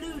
Blue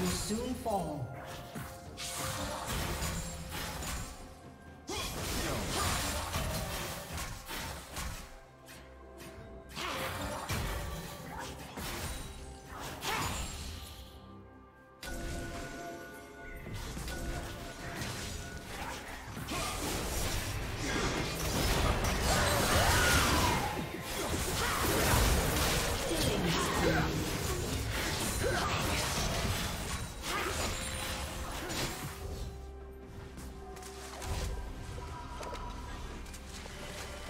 Will soon fall.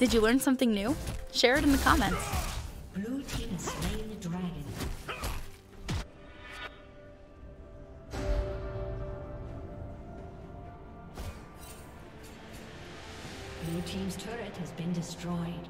Did you learn something new? Share it in the comments. Blue team has slain the dragon. Blue team's turret has been destroyed.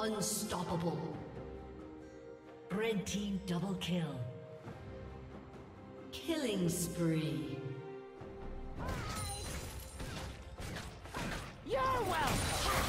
Unstoppable. Red team double kill. Killing spree. You're welcome.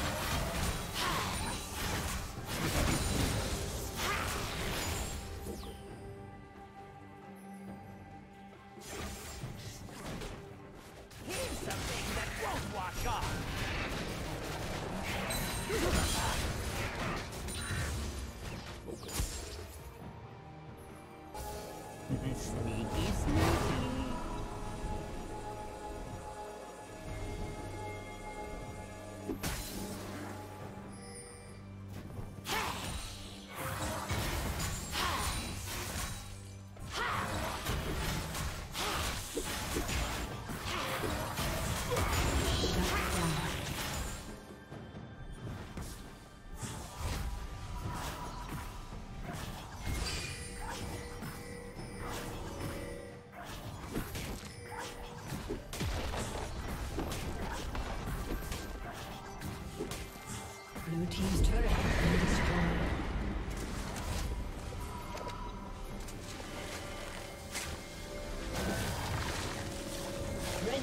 Team's turret has been destroyed. Red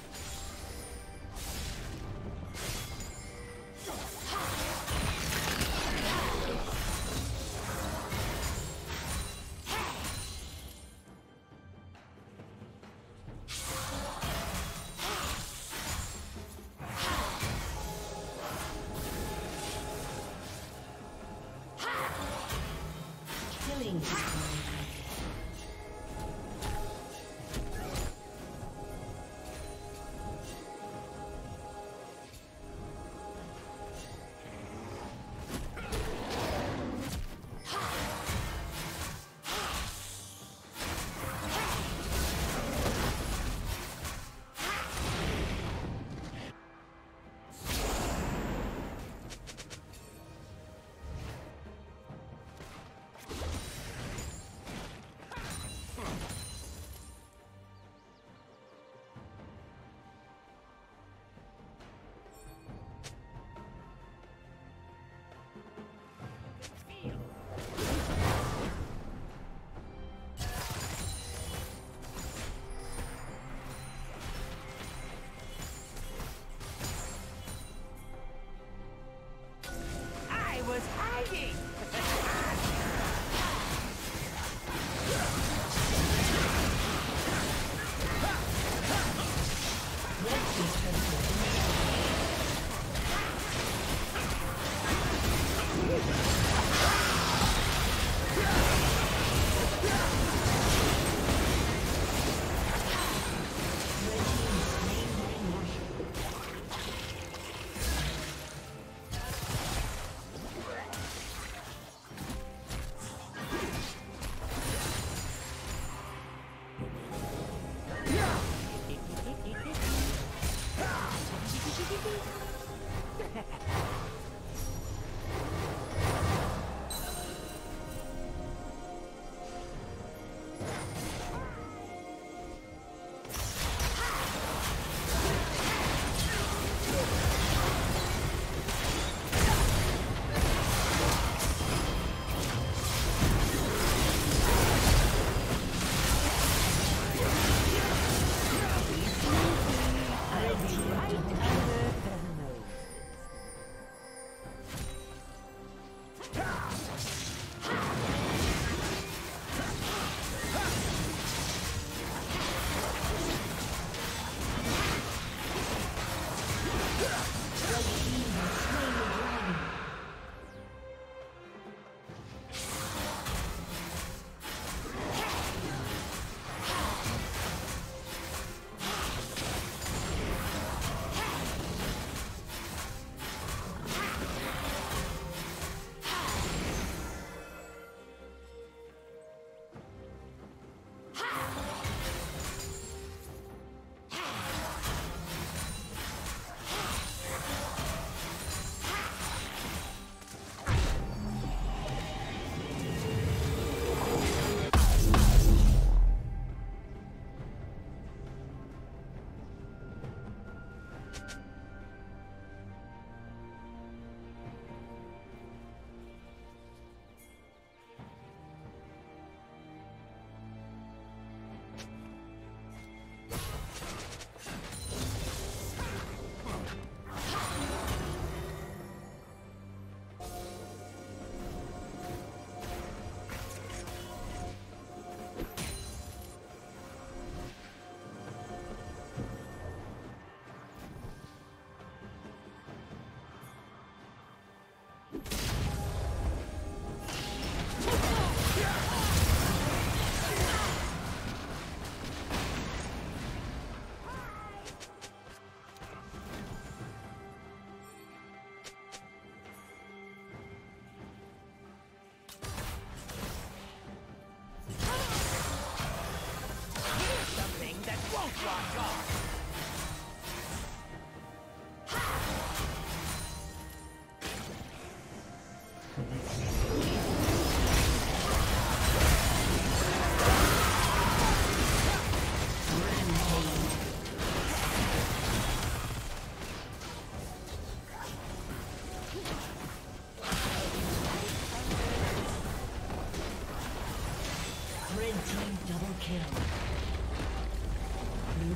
Blue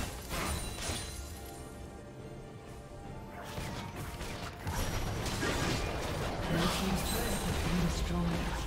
Your team's turret has been destroyed.